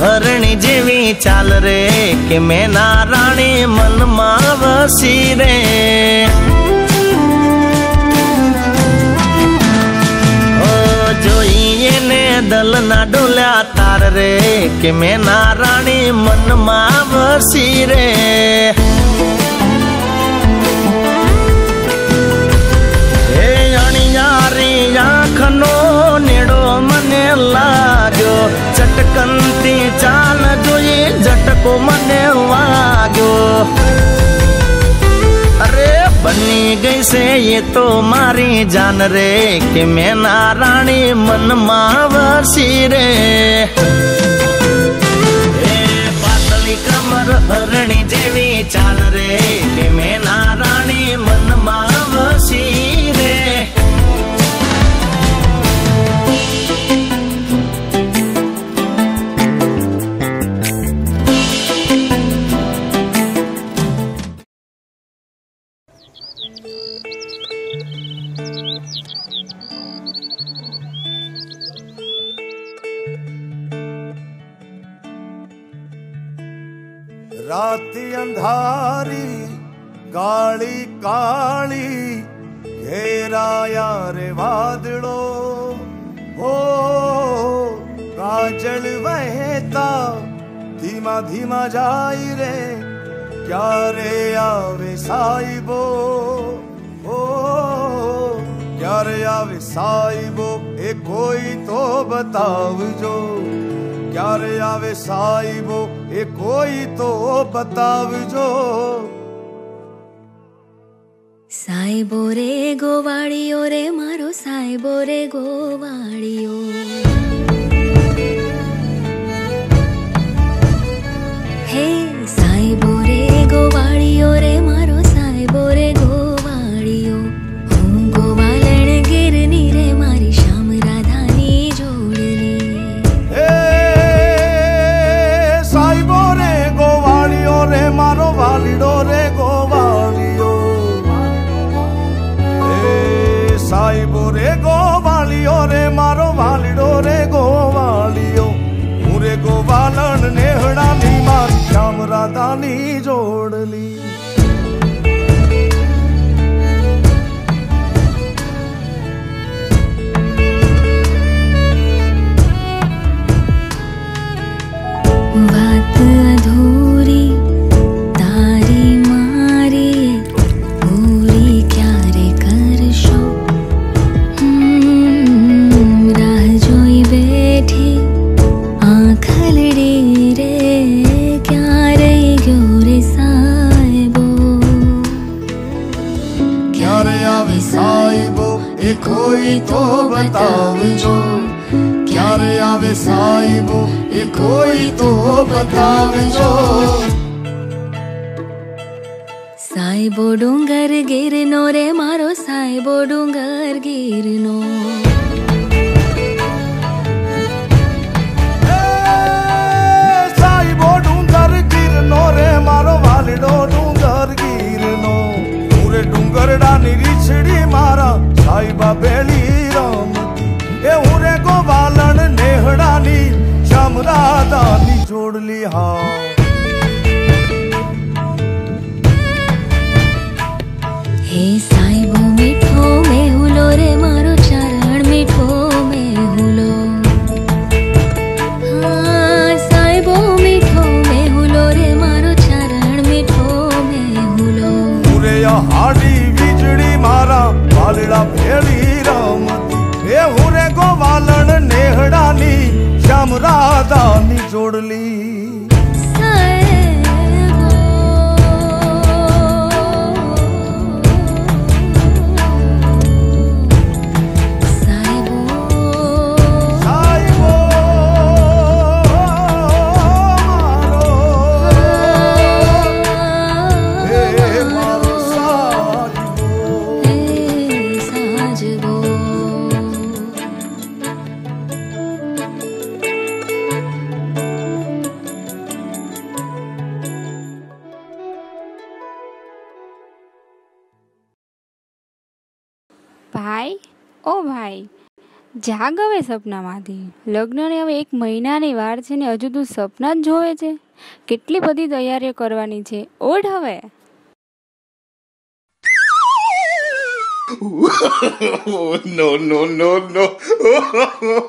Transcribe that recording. हरणी जीवी चाल रे के मैं नाराणी मन मां वसी रे। ओ जोईए ने दल ना डोल्या तार रे के मैं नाराणी मन मां वसी रे। चटकंती चाल जोई झटको मने वागो, अरे बनी गई से ये तो मारी जान रे कि मैं नाराणी मन मां वसी रे। पातली कमर हरणी जेवी चाल रे कि मैं नाराणी मन मां वसी रे। रात अंधारी गाली काली घेराया रे वादड़ो हो, काजल वहता धीमा धीमा जाई रे क्या रे आवे साईबो हो, क्या रे आवे साईबो ए कोई तो बताव जो, क्या रे आवे साईबो ए कोई तो बताव जो। साईबो रे गोवाड़ियो रे मारो साईबो रे गोवाड़ियो, हे साईबो रे गोवाड़ियो रे मारो साईबो रे गोवाड़ियो। हूँ गोवालन गिरनी रे मारी श्याम राधा ने जोड़नी, साईबो रे गोवाड़ियो रे मारो वालिडो रे गोवाड़ियो, साईबो रे गोवालियो रे मारो वालिडो रे गोवालियो। मुरे गोवालन नेहड़ा नी मार श्याम राधा नी जोड़ली। बात अधूरी तारी मारी पूरी क्या रे करशो, राह जोई बैठी आंखलड़ी रे क्या रे गयो रे साईबो, क्या रे आवे साईबो ए कोई तो बताव जो, क्या रे आवे साईबो ए कोई तो बताव जो। साईबो डूंगर गिरनो रे मारो साईबो डूंगर गिरनो, साईबो डूंगर गिरनो रे मारो वालिडो डूंगर गिरनो। पूरे डूंगर डानी रिछड़ी मारा साईबा बेली राम ए उरे को वालन नेहड़ानी श्याम राधा नी जोड़ली। हाँ हे साईबो मीठो मेहुलो रे मारो चरण मीठो मेहुलो, हाँ साईबो मीठो मेहुलो रे मारो चरण मीठो मेहुलो। पूरे हाडी बिजड़ी मारा वालड़ा भेड़ी राम ए हुरे गो वालन नेहड़ानी श्याम राधा नी जोड़ली। જાગ હવે સપનામાંથી. લગ્નને હવે 1 મહિનાની વાર છે ને હજુ તું સપના જ જોવે છે. કેટલી બધી તૈયારીઓ કરવાની છે. ઓઢ હવે. No, no, no, no.